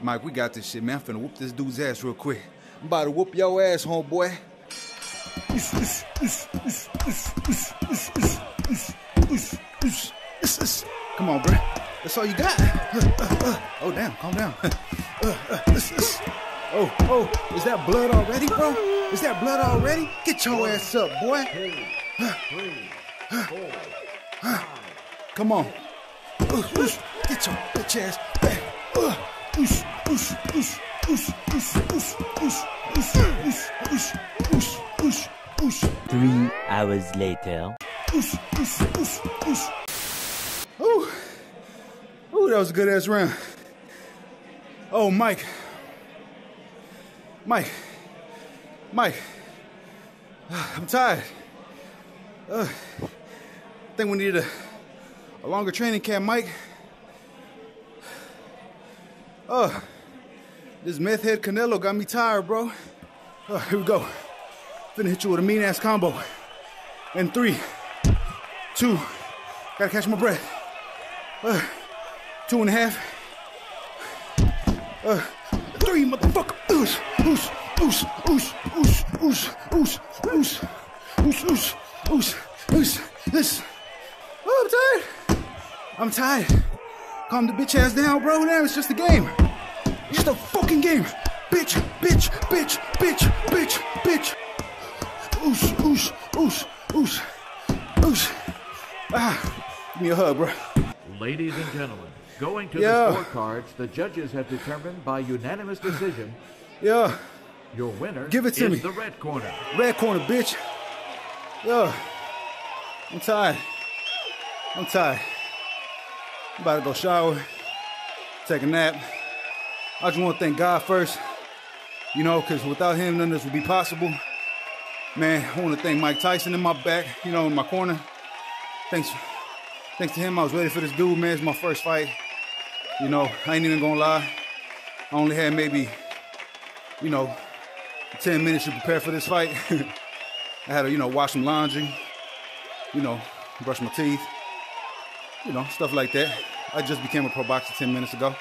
Mike, we got this shit, man. I'm finna whoop this dude's ass real quick. I'm about to whoop your ass, homeboy. Come on, bro. That's all you got. Oh, damn. Calm down. Oh, is that blood already, bro? Is that blood already? Get your ass up, boy. Come on. Get your bitch ass back. Three hours later. Ooh, that was a good ass round. Oh, Mike. I'm tired. I think we need a longer training camp, Mike. This meth head Canelo got me tired, bro. Here we go. Finna hit you with a mean ass combo. And 3, 2, gotta catch my breath. 2.5. 3, motherfucker. This. Oh, I'm tired. Calm the bitch ass down, bro. Now it's just a game. It's just a fucking game. Bitch. Oosh. Ah, give me a hug, bro. Ladies and gentlemen, going to the scorecards, the judges have determined by unanimous decision. Your winner. Give it to me. The red corner. Red corner, bitch. I'm tired. I'm about to go shower, take a nap. I just want to thank God first, you know, because without him, none of this would be possible. Man, I want to thank Mike Tyson in my back, you know, in my corner. Thanks to him, I was ready for this dude, man. It's my first fight. You know, I ain't even gonna lie. I only had maybe, you know, 10 minutes to prepare for this fight. I had to, you know, wash some laundry, you know, brush my teeth, you know, stuff like that. I just became a pro boxer 10 minutes ago.